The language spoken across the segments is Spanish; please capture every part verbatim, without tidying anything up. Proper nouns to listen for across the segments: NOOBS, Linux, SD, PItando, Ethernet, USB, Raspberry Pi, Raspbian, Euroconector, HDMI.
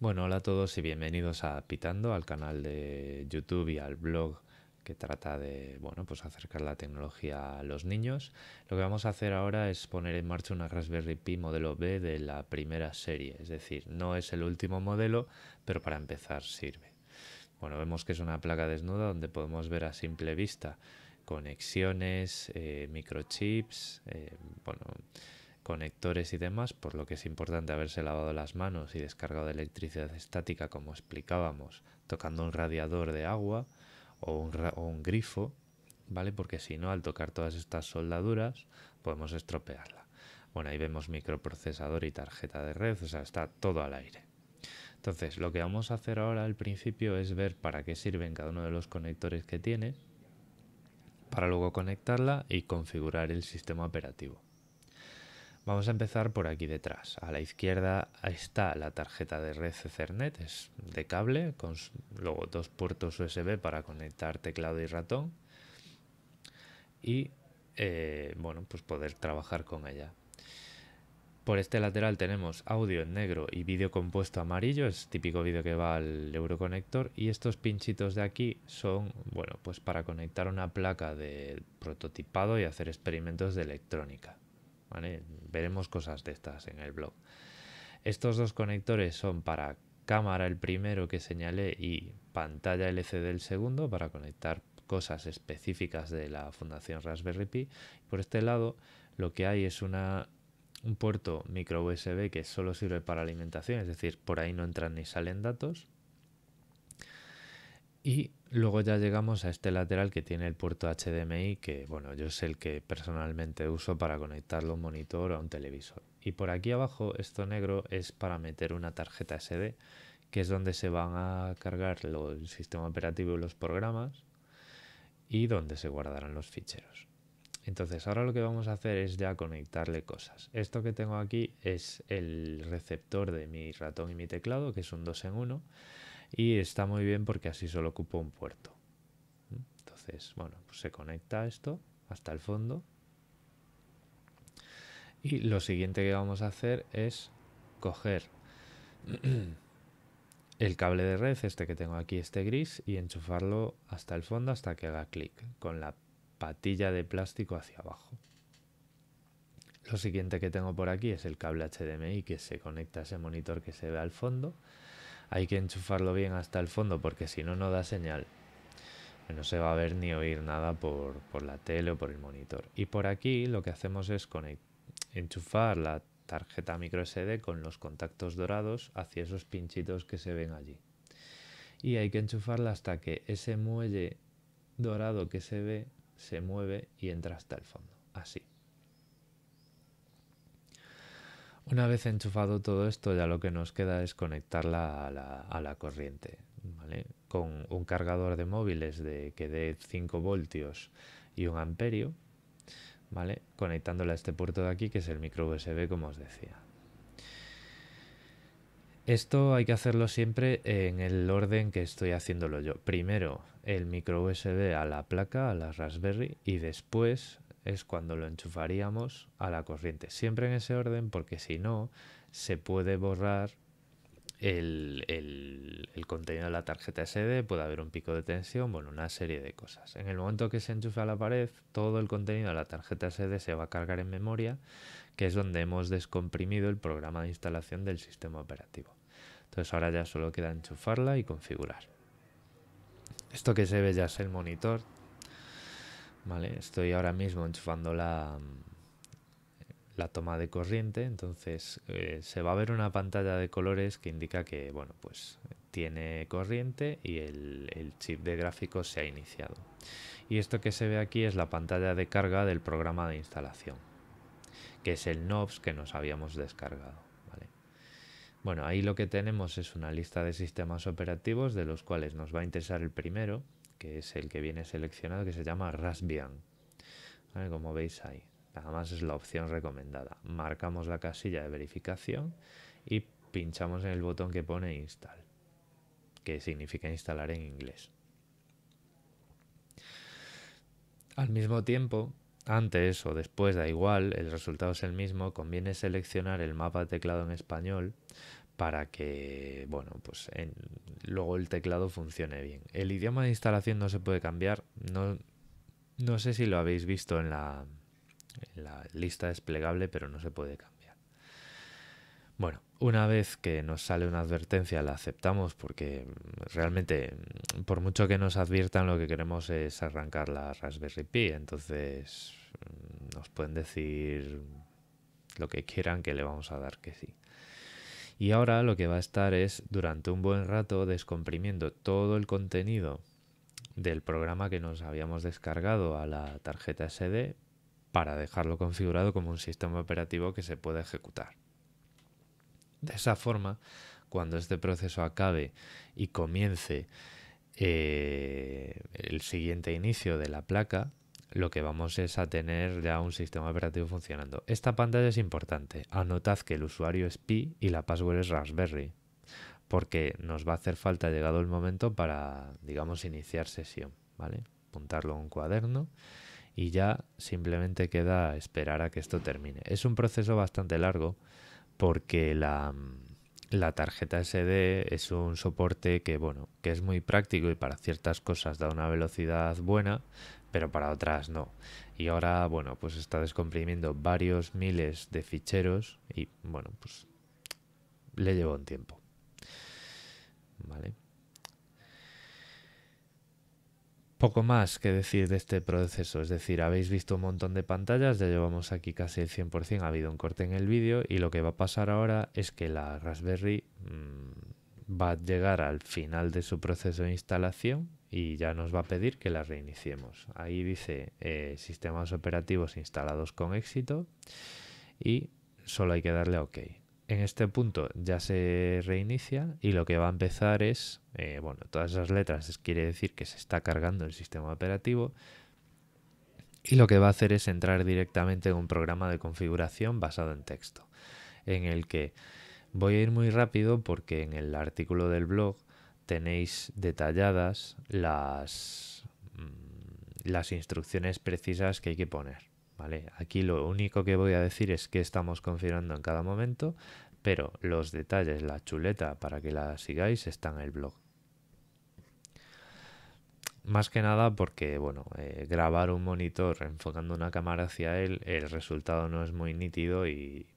Bueno, hola a todos y bienvenidos a PItando, al canal de YouTube y al blog que trata de bueno, pues acercar la tecnología a los niños. Lo que vamos a hacer ahora es poner en marcha una Raspberry Pi modelo B de la primera serie, es decir, no es el último modelo, pero para empezar sirve. Bueno, vemos que es una placa desnuda donde podemos ver a simple vista conexiones, eh, microchips, eh, bueno... conectores y demás, por lo que es importante haberse lavado las manos y descargado de electricidad estática, como explicábamos, tocando un radiador de agua o un, ra o un grifo, ¿vale? Porque si no, al tocar todas estas soldaduras podemos estropearla. Bueno, ahí vemos microprocesador y tarjeta de red, o sea, está todo al aire. Entonces, lo que vamos a hacer ahora al principio es ver para qué sirven cada uno de los conectores que tiene, para luego conectarla y configurar el sistema operativo. Vamos a empezar por aquí detrás. A la izquierda está la tarjeta de red Ethernet, es de cable, con luego dos puertos U S B para conectar teclado y ratón y eh, bueno, pues poder trabajar con ella. Por este lateral tenemos audio en negro y vídeo compuesto amarillo, es típico vídeo que va al Euroconector, y estos pinchitos de aquí son bueno, pues para conectar una placa de prototipado y hacer experimentos de electrónica. ¿Vale? Veremos cosas de estas en el blog. Estos dos conectores son para cámara, el primero que señalé, y pantalla L C D el segundo, para conectar cosas específicas de la Fundación Raspberry Pi. Por este lado lo que hay es una, un puerto micro U S B que solo sirve para alimentación, es decir, por ahí no entran ni salen datos. Y luego ya llegamos a este lateral que tiene el puerto H D M I, que bueno, yo es el que personalmente uso para conectarlo a un monitor o a un televisor. Y por aquí abajo, esto negro, es para meter una tarjeta S D, que es donde se van a cargar lo, el sistema operativo y los programas, y donde se guardarán los ficheros. Entonces ahora lo que vamos a hacer es ya conectarle cosas. Esto que tengo aquí es el receptor de mi ratón y mi teclado, que es un dos en uno. Y está muy bien porque así solo ocupa un puerto. Entonces, bueno, pues se conecta esto hasta el fondo. Y lo siguiente que vamos a hacer es coger el cable de red, este que tengo aquí, este gris, y enchufarlo hasta el fondo hasta que haga clic, con la patilla de plástico hacia abajo. Lo siguiente que tengo por aquí es el cable H D M I que se conecta a ese monitor que se ve al fondo. Hay que enchufarlo bien hasta el fondo porque si no, no da señal. No se va a ver ni oír nada por, por la tele o por el monitor. Y por aquí lo que hacemos es enchufar la tarjeta micro S D con los contactos dorados hacia esos pinchitos que se ven allí. Y hay que enchufarla hasta que ese muelle dorado que se ve se mueve y entra hasta el fondo. Así. Una vez enchufado todo esto, ya lo que nos queda es conectarla a la, a la corriente, ¿vale? Con un cargador de móviles de, que dé cinco voltios y un amperio, ¿vale? Conectándola a este puerto de aquí, que es el micro U S B, como os decía. Esto hay que hacerlo siempre en el orden que estoy haciéndolo yo. Primero el micro U S B a la placa, a la Raspberry, y después es cuando lo enchufaríamos a la corriente. Siempre en ese orden, porque si no se puede borrar el, el, el contenido de la tarjeta S D, puede haber un pico de tensión, bueno, una serie de cosas. En el momento que se enchufe a la pared, todo el contenido de la tarjeta S D se va a cargar en memoria, que es donde hemos descomprimido el programa de instalación del sistema operativo. Entonces ahora ya solo queda enchufarla y configurar. Esto que se ve ya es el monitor. Vale, estoy ahora mismo enchufando la, la toma de corriente, entonces eh, se va a ver una pantalla de colores que indica que bueno, pues tiene corriente y el, el chip de gráficos se ha iniciado. Y esto que se ve aquí es la pantalla de carga del programa de instalación, que es el NOOBS que nos habíamos descargado. ¿Vale? Bueno, ahí lo que tenemos es una lista de sistemas operativos, de los cuales nos va a interesar el primero, que es el que viene seleccionado, que se llama Raspbian, ¿vale? Como veis ahí, nada más es la opción recomendada. Marcamos la casilla de verificación y pinchamos en el botón que pone Install, que significa instalar en inglés. Al mismo tiempo, antes o después, da igual, el resultado es el mismo, conviene seleccionar el mapa de teclado en español para que, bueno, pues en, luego el teclado funcione bien. El idioma de instalación no se puede cambiar. No, no sé si lo habéis visto en la, en la lista desplegable, pero no se puede cambiar. Bueno, una vez que nos sale una advertencia la aceptamos, porque realmente por mucho que nos adviertan lo que queremos es arrancar la Raspberry Pi. Entonces nos pueden decir lo que quieran que le vamos a dar que sí. Y ahora lo que va a estar es durante un buen rato descomprimiendo todo el contenido del programa que nos habíamos descargado a la tarjeta ese de para dejarlo configurado como un sistema operativo que se pueda ejecutar. De esa forma, cuando este proceso acabe y comience eh, el siguiente inicio de la placa, lo que vamos es a tener ya un sistema operativo funcionando. Esta pantalla es importante. Anotad que el usuario es Pi y la password es Raspberry, porque nos va a hacer falta llegado el momento para, digamos, iniciar sesión, ¿vale? Apuntarlo a un cuaderno y ya simplemente queda esperar a que esto termine. Es un proceso bastante largo porque la, la tarjeta ese de es un soporte que, bueno, que es muy práctico y para ciertas cosas da una velocidad buena, pero para otras no. Y ahora, bueno, pues está descomprimiendo varios miles de ficheros y, bueno, pues le lleva un tiempo. Vale. Poco más que decir de este proceso, es decir, habéis visto un montón de pantallas, ya llevamos aquí casi el cien por cien, ha habido un corte en el vídeo y lo que va a pasar ahora es que la Raspberry mmm, va a llegar al final de su proceso de instalación y ya nos va a pedir que la reiniciemos. Ahí dice eh, sistemas operativos instalados con éxito y solo hay que darle a OK. En este punto ya se reinicia y lo que va a empezar es, eh, bueno, todas esas letras quiere decir que se está cargando el sistema operativo y lo que va a hacer es entrar directamente en un programa de configuración basado en texto, en el que voy a ir muy rápido porque en el artículo del blog tenéis detalladas las, las instrucciones precisas que hay que poner, ¿vale? Aquí lo único que voy a decir es qué estamos configurando en cada momento, pero los detalles, la chuleta para que la sigáis está en el blog. Más que nada porque, bueno, eh, grabar un monitor enfocando una cámara hacia él, el resultado no es muy nítido y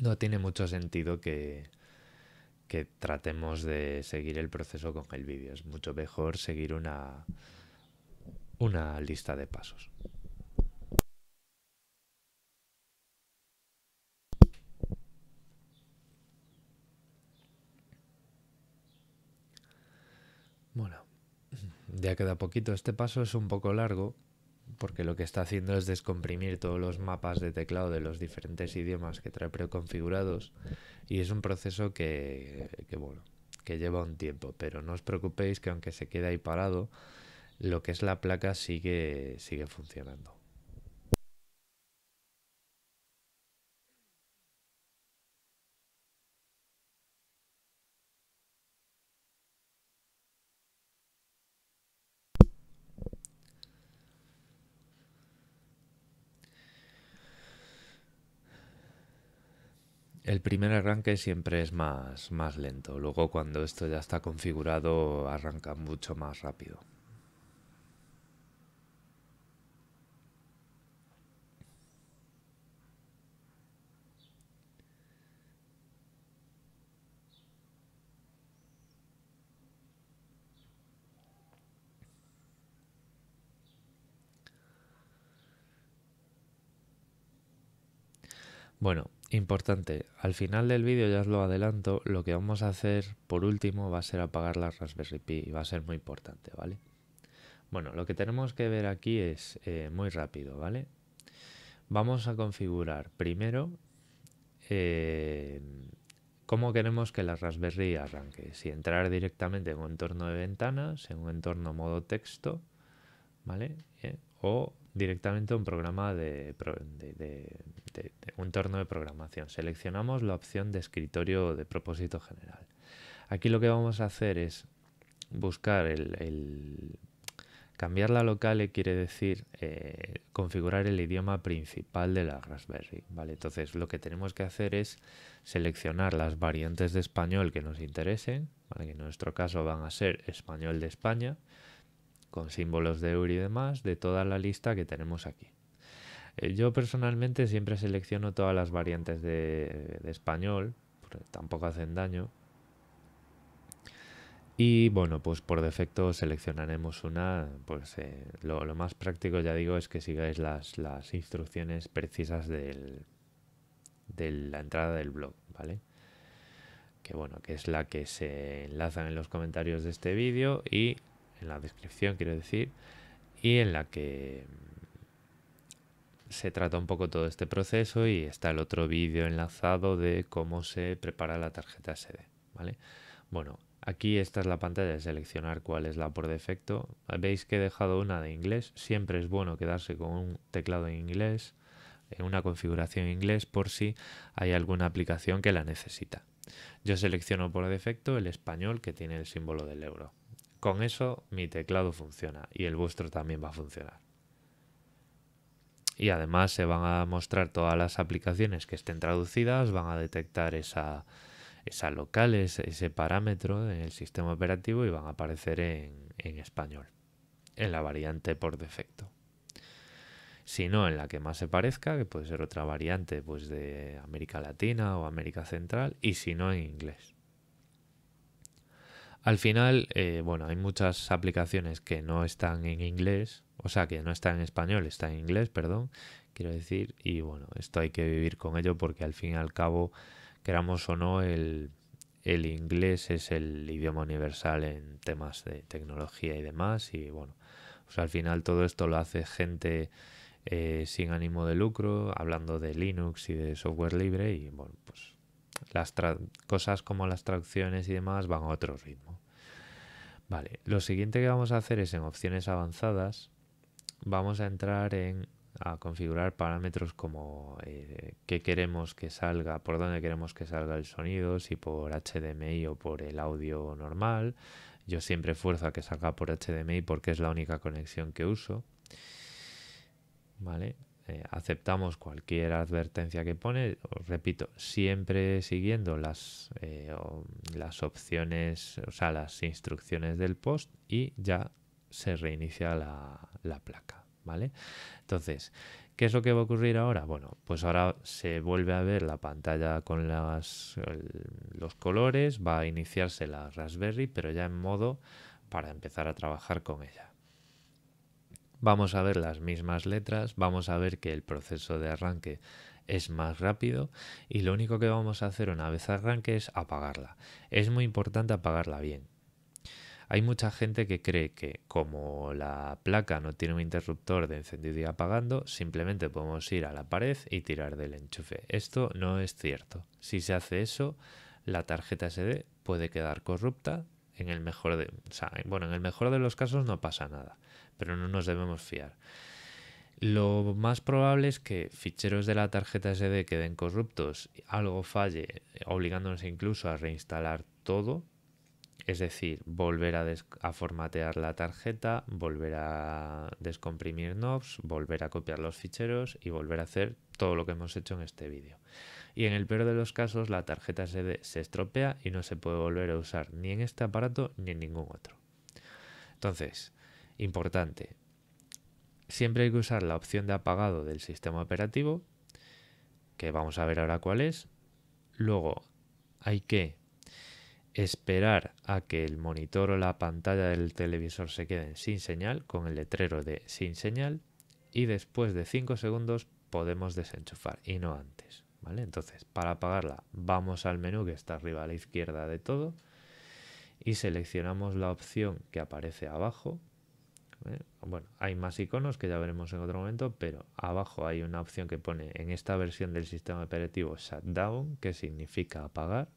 no tiene mucho sentido que... que tratemos de seguir el proceso con el vídeo. Es mucho mejor seguir una, una lista de pasos. Bueno, ya queda poquito. Este paso es un poco largo porque lo que está haciendo es descomprimir todos los mapas de teclado de los diferentes idiomas que trae preconfigurados y es un proceso que, que, bueno, que lleva un tiempo, pero no os preocupéis que aunque se quede ahí parado, lo que es la placa sigue, sigue funcionando. El primer arranque siempre es más, más lento, luego cuando esto ya está configurado arranca mucho más rápido. Bueno, importante, al final del vídeo, ya os lo adelanto, lo que vamos a hacer por último va a ser apagar la Raspberry Pi y va a ser muy importante, ¿vale? Bueno, lo que tenemos que ver aquí es eh, muy rápido, ¿vale? Vamos a configurar primero eh, cómo queremos que la Raspberry arranque. Si entrar directamente en un entorno de ventanas, en un entorno modo texto, ¿vale? Eh, o directamente un programa de, de, de, de, de un entorno de programación. Seleccionamos la opción de escritorio de propósito general. Aquí lo que vamos a hacer es buscar el, el, Cambiarla a locale quiere decir eh, configurar el idioma principal de la Raspberry, ¿vale? Entonces lo que tenemos que hacer es seleccionar las variantes de español que nos interesen, ¿vale? Que en nuestro caso van a ser español de España, con símbolos de euro y demás, de toda la lista que tenemos aquí. Eh, yo personalmente siempre selecciono todas las variantes de, de español, porque tampoco hacen daño. Y bueno, pues por defecto seleccionaremos una, pues eh, lo, lo más práctico, ya digo, es que sigáis las, las instrucciones precisas del, de la entrada del blog, ¿vale? Que bueno, que es la que se enlazan en los comentarios de este vídeo y en la descripción, quiero decir, y en la que se trata un poco todo este proceso y está el otro vídeo enlazado de cómo se prepara la tarjeta S D, ¿vale? Bueno, aquí esta es la pantalla de seleccionar cuál es la por defecto. Veis que he dejado una de inglés. Siempre es bueno quedarse con un teclado en inglés, en una configuración en inglés, por si hay alguna aplicación que la necesita. Yo selecciono por defecto el español que tiene el símbolo del euro. Con eso mi teclado funciona y el vuestro también va a funcionar. Y además se van a mostrar todas las aplicaciones que estén traducidas, van a detectar esa... esa local, ese, ese parámetro en el sistema operativo y van a aparecer en, en español, en la variante por defecto. Si no, en la que más se parezca, que puede ser otra variante pues de América Latina o América Central, y si no, en inglés. Al final, eh, bueno, hay muchas aplicaciones que no están en inglés, o sea, que no están en español, están en inglés, perdón, quiero decir, y bueno, esto hay que vivir con ello porque al fin y al cabo, queramos o no, el, el inglés es el idioma universal en temas de tecnología y demás. Y bueno, pues al final todo esto lo hace gente eh, sin ánimo de lucro, hablando de Linux y de software libre. Y bueno, pues las cosas como las traducciones y demás van a otro ritmo. Vale, lo siguiente que vamos a hacer es en opciones avanzadas, vamos a entrar en... a configurar parámetros como eh, qué queremos que salga, por dónde queremos que salga el sonido, si por H D M I o por el audio normal. Yo siempre fuerzo a que salga por H D M I porque es la única conexión que uso. Vale, eh, aceptamos cualquier advertencia que pone, os repito, siempre siguiendo las, eh, las opciones, o sea, las instrucciones del post, y ya se reinicia la, la placa. ¿Vale? Entonces, ¿qué es lo que va a ocurrir ahora? Bueno, pues ahora se vuelve a ver la pantalla con las, el, los colores, va a iniciarse la Raspberry, pero ya en modo para empezar a trabajar con ella. Vamos a ver las mismas letras, vamos a ver que el proceso de arranque es más rápido y lo único que vamos a hacer una vez arranque es apagarla. Es muy importante apagarla bien. Hay mucha gente que cree que como la placa no tiene un interruptor de encendido y apagando, simplemente podemos ir a la pared y tirar del enchufe. Esto no es cierto. Si se hace eso, la tarjeta S D puede quedar corrupta. En el mejor de, o sea, bueno, en el mejor de los casos no pasa nada, pero no nos debemos fiar. Lo más probable es que ficheros de la tarjeta S D queden corruptos, algo falle, obligándonos incluso a reinstalar todo. Es decir, volver a, a formatear la tarjeta, volver a descomprimir NOOBS, volver a copiar los ficheros y volver a hacer todo lo que hemos hecho en este vídeo. Y en el peor de los casos, la tarjeta S D se estropea y no se puede volver a usar ni en este aparato ni en ningún otro. Entonces, importante, siempre hay que usar la opción de apagado del sistema operativo, que vamos a ver ahora cuál es. Luego, hay que... esperar a que el monitor o la pantalla del televisor se queden sin señal, con el letrero de sin señal, y después de cinco segundos podemos desenchufar y no antes, ¿vale? Entonces, para apagarla vamos al menú que está arriba a la izquierda de todo y seleccionamos la opción que aparece abajo. Bueno, hay más iconos que ya veremos en otro momento, pero abajo hay una opción que pone en esta versión del sistema operativo shutdown, que significa apagar.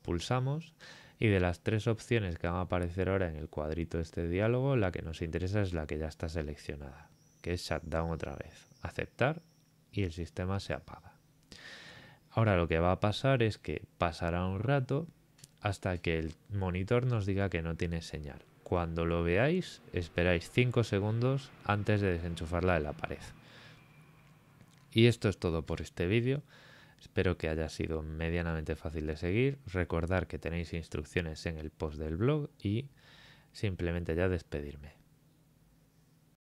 Pulsamos y de las tres opciones que van a aparecer ahora en el cuadrito de este diálogo, la que nos interesa es la que ya está seleccionada, que es shutdown otra vez. Aceptar y el sistema se apaga. Ahora lo que va a pasar es que pasará un rato hasta que el monitor nos diga que no tiene señal. Cuando lo veáis, esperáis cinco segundos antes de desenchufarla de la pared. Y esto es todo por este vídeo. Espero que haya sido medianamente fácil de seguir. Recordad que tenéis instrucciones en el post del blog y simplemente ya despedirme.